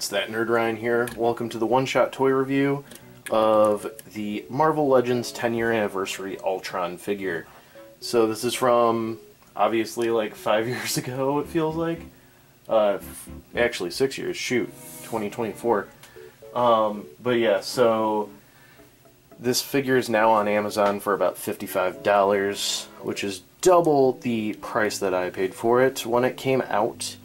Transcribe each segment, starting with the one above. It's That Nerd Ryan here. Welcome to the one-shot toy review of the Marvel Legends 10-year anniversary Ultron figure. So this is from, obviously, like 5 years ago, it feels like. Actually, 6 years. Shoot, 2024. But yeah, so this figure is now on Amazon for about $55, which is double the price that I paid for it when it came out.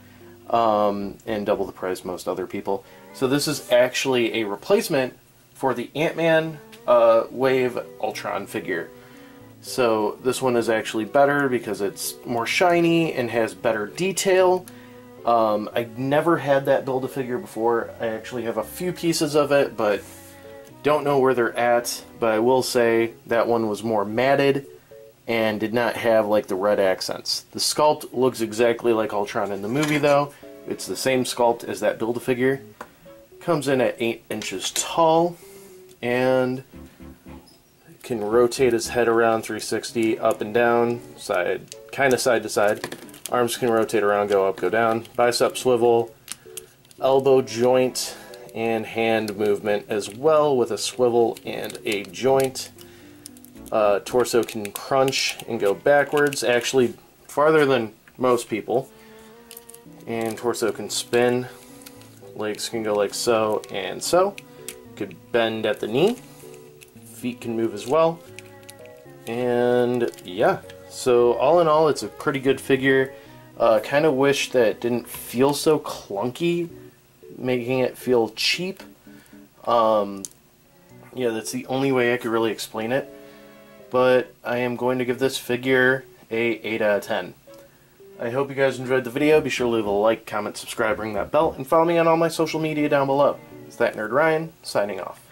And double the price most other people. So this is actually a replacement for the Ant-Man Wave Ultron figure. So this one is actually better because it's more shiny and has better detail. I never had that Build-A-Figure before. I actually have a few pieces of it, but don't know where they're at. But I will say that one was more matted and did not have like the red accents. The sculpt looks exactly like Ultron in the movie though. It's the same sculpt as that Build-A-Figure. Comes in at 8 inches tall and can rotate his head around 360, up and down, side, kind of side to side. Arms can rotate around, go up, go down. Bicep swivel, elbow joint, and hand movement as well with a swivel and a joint. Torso can crunch and go backwards, actually farther than most people. And torso can spin. Legs can go like so and so. Could bend at the knee. Feet can move as well. And yeah, so all in all, it's a pretty good figure. Kind of wish that it didn't feel so clunky, making it feel cheap. Yeah, that's the only way I could really explain it. But I am going to give this figure a 8 out of 10. I hope you guys enjoyed the video. Be sure to leave a like, comment, subscribe, ring that bell, and follow me on all my social media down below. It's That Nerd Ryan, signing off.